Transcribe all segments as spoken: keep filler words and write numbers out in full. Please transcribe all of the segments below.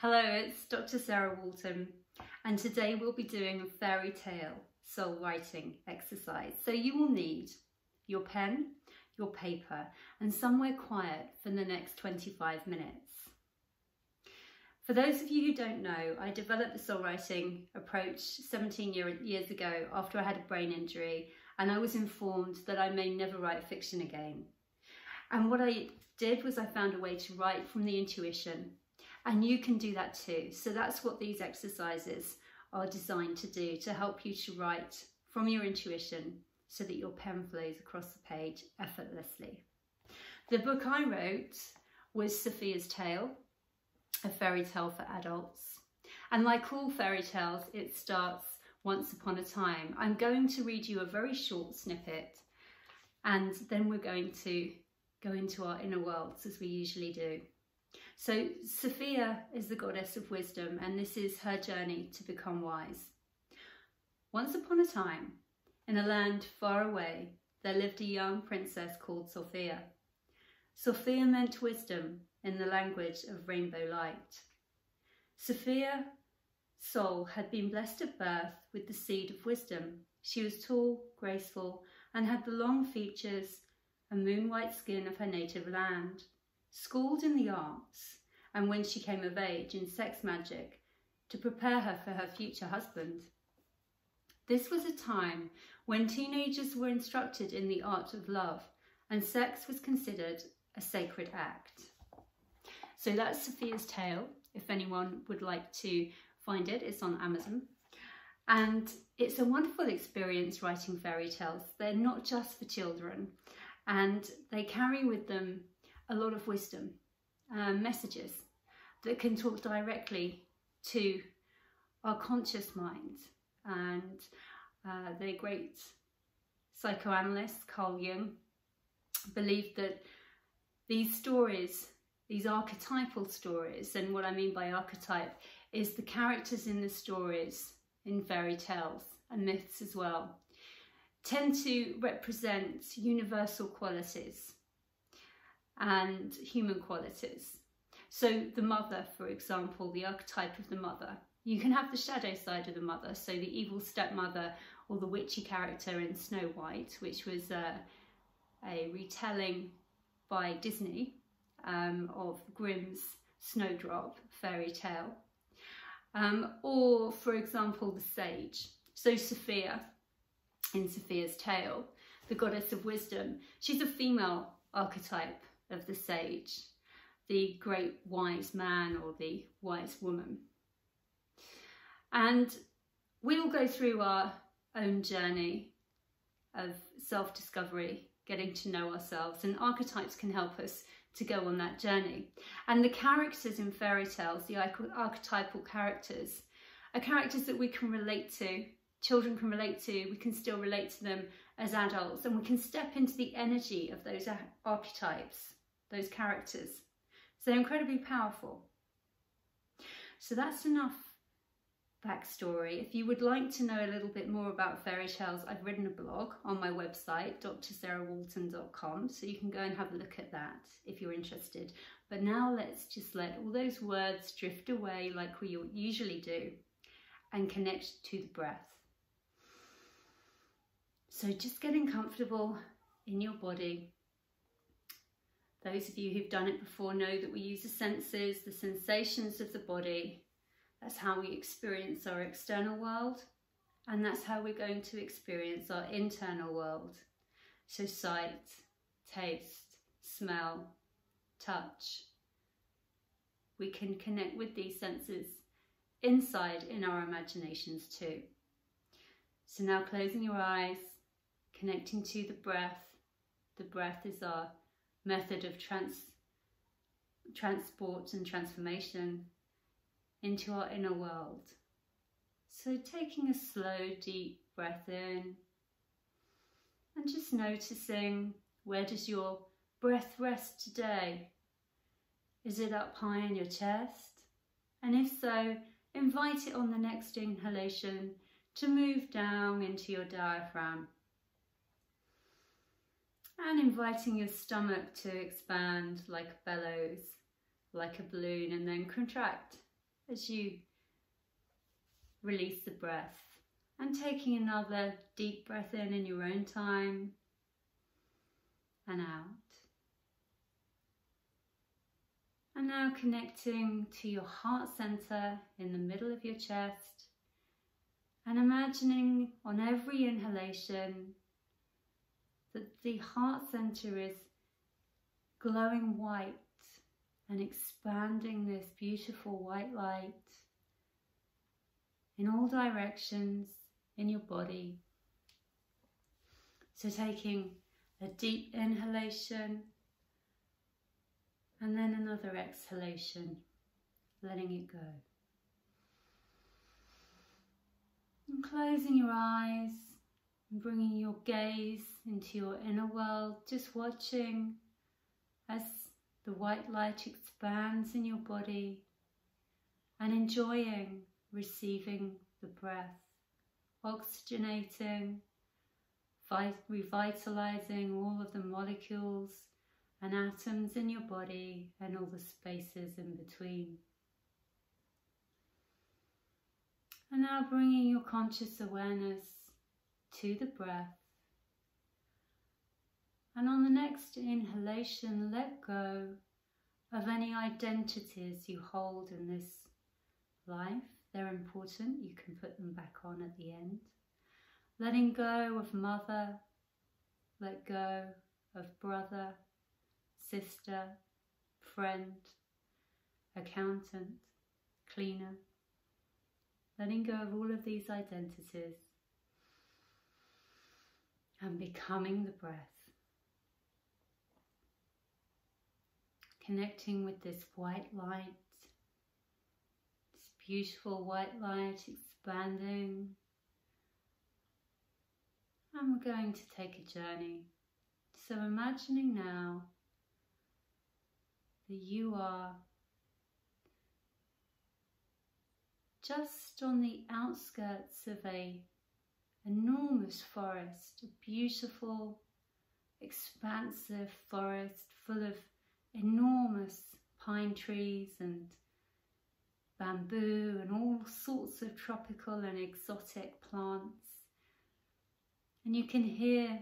Hello, it's Doctor Sarah Walton, and today we'll be doing a fairy tale soul writing exercise. So you will need your pen, your paper, and somewhere quiet for the next twenty-five minutes. For those of you who don't know, I developed the soul writing approach seventeen years ago after I had a brain injury, and I was informed that I may never write fiction again. And what I did was I found a way to write from the intuition. And you can do that too. So that's what these exercises are designed to do, to help you to write from your intuition so that your pen flows across the page effortlessly. The book I wrote was Sophia's Tale, a fairy tale for adults. And like all fairy tales, it starts once upon a time. I'm going to read you a very short snippet, and then we're going to go into our inner worlds as we usually do. So Sophia is the goddess of wisdom, and this is her journey to become wise. Once upon a time, in a land far away, there lived a young princess called Sophia. Sophia meant wisdom in the language of rainbow light. Sophia's soul had been blessed at birth with the seed of wisdom. She was tall, graceful, and had the long features and moon-white skin of her native land. Schooled in the arts, and when she came of age in sex magic to prepare her for her future husband. This was a time when teenagers were instructed in the art of love, and sex was considered a sacred act. So that's Sophia's Tale. If anyone would like to find it, it's on Amazon. And it's a wonderful experience writing fairy tales. They're not just for children, and they carry with them a lot of wisdom, uh, messages that can talk directly to our conscious mind. And uh, the great psychoanalyst Carl Jung believed that these stories, these archetypal stories, and what I mean by archetype is the characters in the stories in fairy tales and myths as well, tend to represent universal qualities and human qualities. So the mother, for example, the archetype of the mother. You can have the shadow side of the mother, so the evil stepmother or the witchy character in Snow White, which was uh, a retelling by Disney um, of Grimm's Snowdrop fairy tale. Um, or, for example, the sage. So Sophia, in Sophia's Tale, the goddess of wisdom, she's a female archetype of the sage, the great wise man or the wise woman. And we'll go through our own journey of self-discovery, getting to know ourselves, and archetypes can help us to go on that journey. And the characters in fairy tales, the archetypal characters, are characters that we can relate to, children can relate to, we can still relate to them as adults, and we can step into the energy of those archetypes, those characters. So they're incredibly powerful. So that's enough backstory. If you would like to know a little bit more about fairy tales, I've written a blog on my website, d r sarah walton dot com, so you can go and have a look at that if you're interested. But now let's just let all those words drift away like we usually do, and connect to the breath. So just getting comfortable in your body. Those of you who've done it before know that we use the senses, the sensations of the body. That's how we experience our external world, and that's how we're going to experience our internal world. So sight, taste, smell, touch. We can connect with these senses inside in our imaginations too. So now closing your eyes, connecting to the breath. The breath is our method of trans transport and transformation into our inner world. So taking a slow, deep breath in, and just noticing, where does your breath rest today? Is it up high in your chest? And if so, invite it on the next inhalation to move down into your diaphragm, and inviting your stomach to expand like bellows, like a balloon, and then contract as you release the breath, and taking another deep breath in in your own time and out. And now connecting to your heart center in the middle of your chest, and imagining on every inhalation that the heart center is glowing white and expanding this beautiful white light in all directions in your body. So taking a deep inhalation and then another exhalation, letting it go. And closing your eyes and bringing your gaze into your inner world, just watching as the white light expands in your body and enjoying receiving the breath, oxygenating, revitalizing all of the molecules and atoms in your body and all the spaces in between. And now bringing your conscious awareness to the breath. And on the next inhalation, let go of any identities you hold in this life. They're important. You can put them back on at the end. Letting go of mother, let go of brother, sister, friend, accountant, cleaner, letting go of all of these identities and becoming the breath. Connecting with this white light, this beautiful white light expanding. And we're going to take a journey. So imagining now that you are just on the outskirts of an enormous forest, a beautiful, expansive forest full of enormous pine trees and bamboo and all sorts of tropical and exotic plants. And you can hear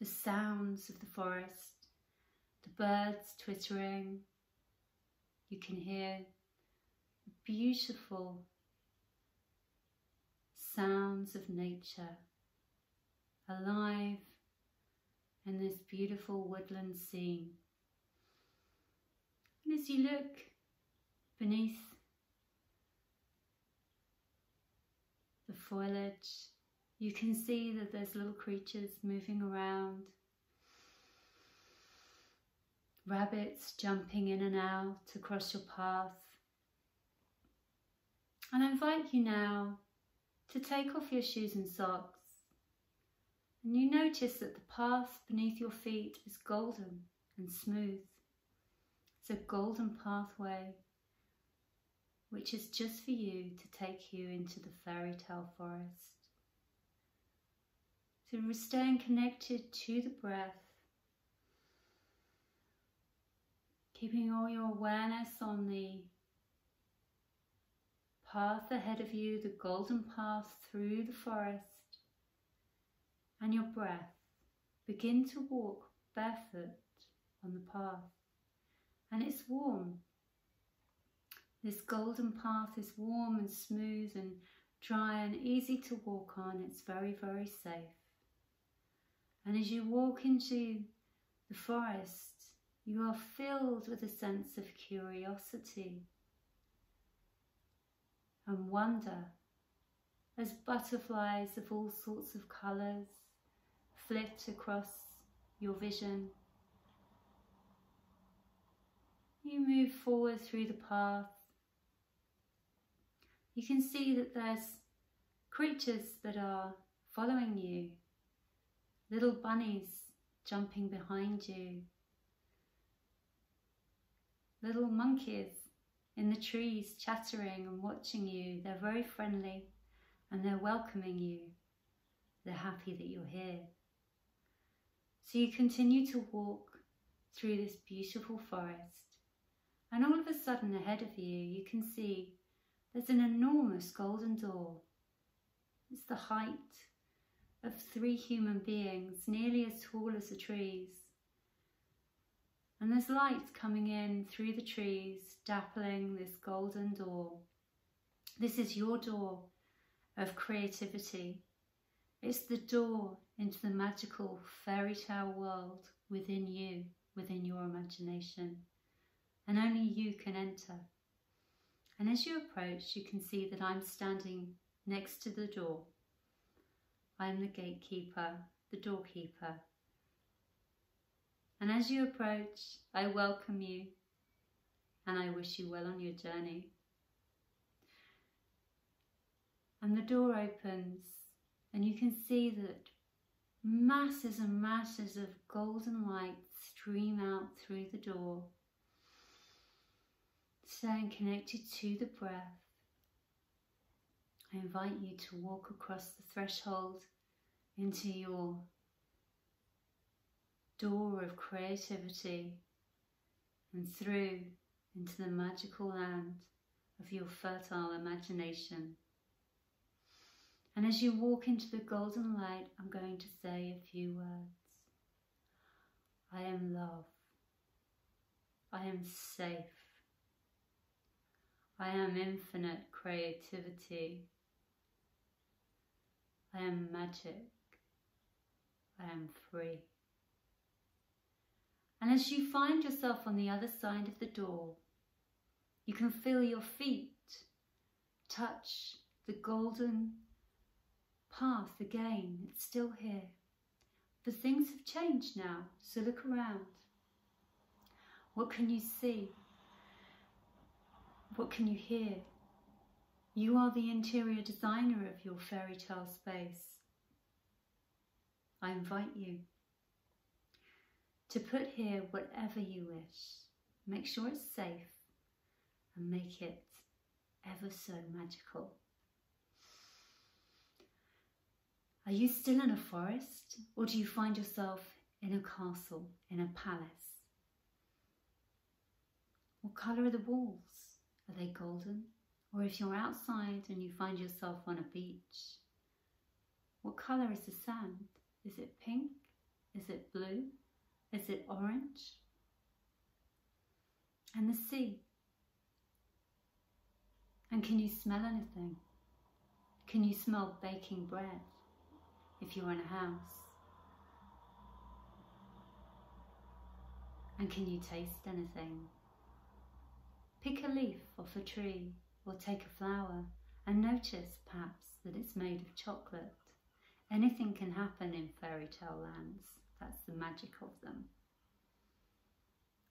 the sounds of the forest, the birds twittering. You can hear beautiful sounds of nature, alive in this beautiful woodland scene. And as you look beneath the foliage, you can see that there's little creatures moving around, rabbits jumping in and out across your path. And I invite you now to take off your shoes and socks. And you notice that the path beneath your feet is golden and smooth. It's a golden pathway, which is just for you to take you into the fairy tale forest. So we're staying connected to the breath, keeping all your awareness on the path ahead of you, the golden path through the forest, and your breath. Begin to walk barefoot on the path, and it's warm. This golden path is warm and smooth and dry and easy to walk on. It's very, very safe. And as you walk into the forest, you are filled with a sense of curiosity and wonder, as butterflies of all sorts of colours flit across your vision. You move forward through the path. You can see that there's creatures that are following you, little bunnies jumping behind you, little monkeys in the trees chattering and watching you. They're very friendly and they're welcoming you. They're happy that you're here. So you continue to walk through this beautiful forest and all of a sudden ahead of you, you can see there's an enormous golden door. It's the height of three human beings, nearly as tall as the trees. And there's light coming in through the trees, dappling this golden door. This is your door of creativity. It's the door into the magical fairy tale world within you, within your imagination. And only you can enter. And as you approach, you can see that I'm standing next to the door. I'm the gatekeeper, the doorkeeper. And as you approach, I welcome you and I wish you well on your journey. And the door opens and you can see that masses and masses of golden light stream out through the door, staying connected to the breath. I invite you to walk across the threshold into your door of creativity and through into the magical land of your fertile imagination. And as you walk into the golden light, I'm going to say a few words. I am love. I am safe. I am infinite creativity. I am magic. I am free. And as you find yourself on the other side of the door, you can feel your feet touch the golden path again. It's still here. But things have changed now, so look around. What can you see? What can you hear? You are the interior designer of your fairy tale space. I invite you to put here whatever you wish. Make sure it's safe and make it ever so magical. Are you still in a forest, or do you find yourself in a castle, in a palace? What colour are the walls? Are they golden? Or if you're outside and you find yourself on a beach, what colour is the sand? Is it pink? Is it blue? Is it orange? And the sea. And can you smell anything? Can you smell baking bread if you're in a house? And can you taste anything? Pick a leaf off a tree or take a flower and notice perhaps that it's made of chocolate. Anything can happen in fairy tale lands. That's the magic of them.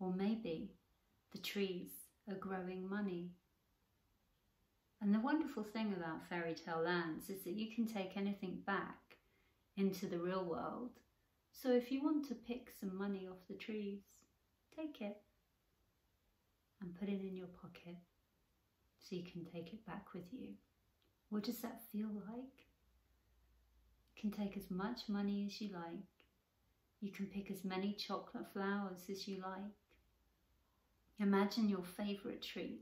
Or maybe the trees are growing money. And the wonderful thing about fairy tale lands is that you can take anything back into the real world. So if you want to pick some money off the trees, take it and put it in your pocket so you can take it back with you. What does that feel like? You can take as much money as you like. You can pick as many chocolate flowers as you like. Imagine your favourite treat.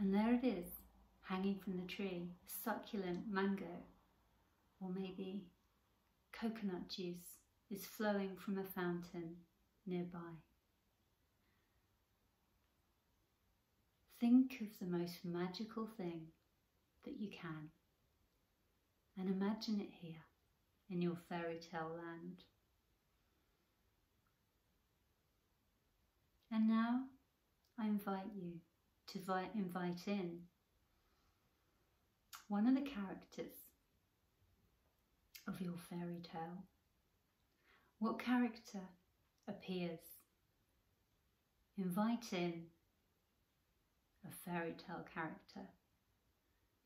And there it is, hanging from the tree, succulent mango. Or maybe coconut juice is flowing from a fountain nearby. Think of the most magical thing that you can. And imagine it here, in your fairy tale land. And now I invite you to invite in one of the characters of your fairy tale. What character appears? Invite in a fairy tale character.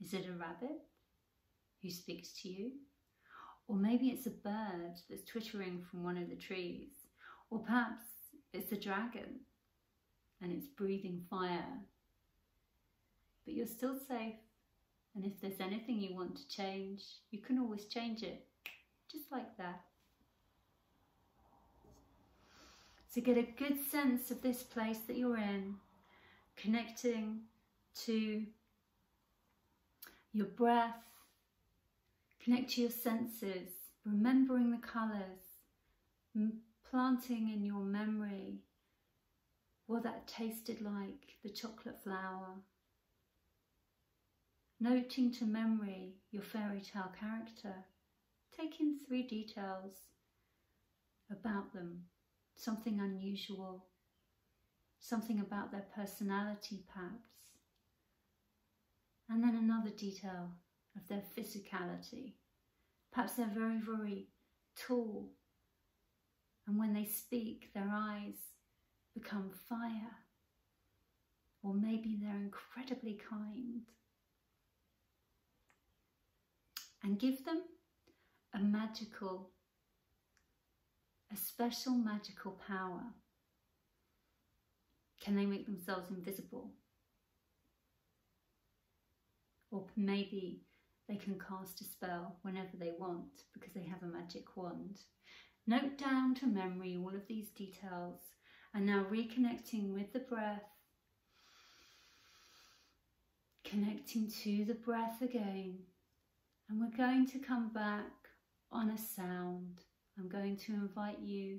Is it a rabbit who speaks to you? Or maybe it's a bird that's twittering from one of the trees. Or perhaps it's a dragon and it's breathing fire. But you're still safe. And if there's anything you want to change, you can always change it. Just like that. to get a good sense of this place that you're in, connecting to your breath, connect to your senses, remembering the colours, planting in your memory what that tasted like, the chocolate flower. Noting to memory your fairy tale character, taking three details about them, something unusual, something about their personality perhaps, and then another detail of their physicality. Perhaps they're very, very tall, and when they speak, their eyes become fire, or maybe they're incredibly kind. And give them a magical, a special magical power. Can they make themselves invisible? Or maybe they can cast a spell whenever they want because they have a magic wand. Note down to memory all of these details, and now reconnecting with the breath, connecting to the breath again. And we're going to come back on a sound. I'm going to invite you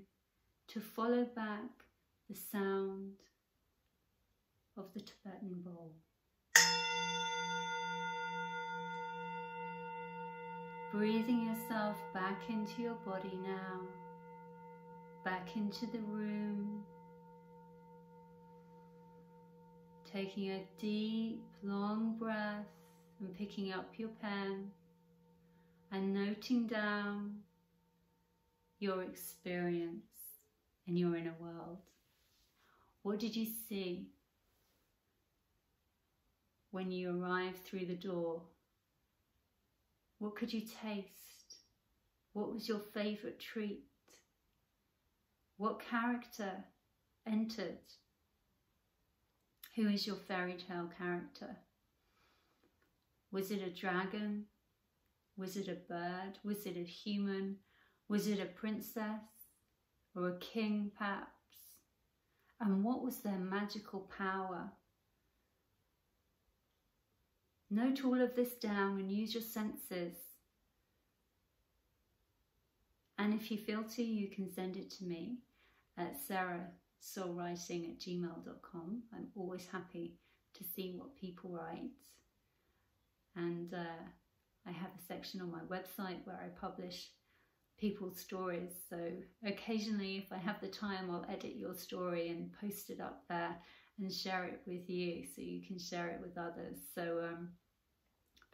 to follow back the sound of the Tibetan bowl. Breathing yourself back into your body now, back into the room. Taking a deep, long breath and picking up your pen. And noting down your experience in your inner world. What did you see when you arrived through the door? What could you taste? What was your favourite treat? What character entered? Who is your fairy tale character? Was it a dragon? Was it a bird? Was it a human? Was it a princess or a king perhaps? And what was their magical power? Note all of this down and use your senses. And if you feel to, you can send it to me at sarah soul writing at gmail dot com. I'm always happy to see what people write. And uh, I have a section on my website where I publish people's stories, so occasionally if I have the time I'll edit your story and post it up there and share it with you so you can share it with others. So um,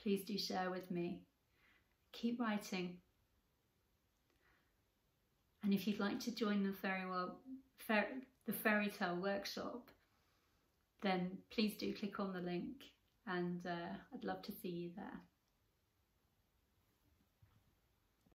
please do share with me. Keep writing. And if you'd like to join the fairy, well, fair, the fairy tale workshop, then please do click on the link, and uh, I'd love to see you there.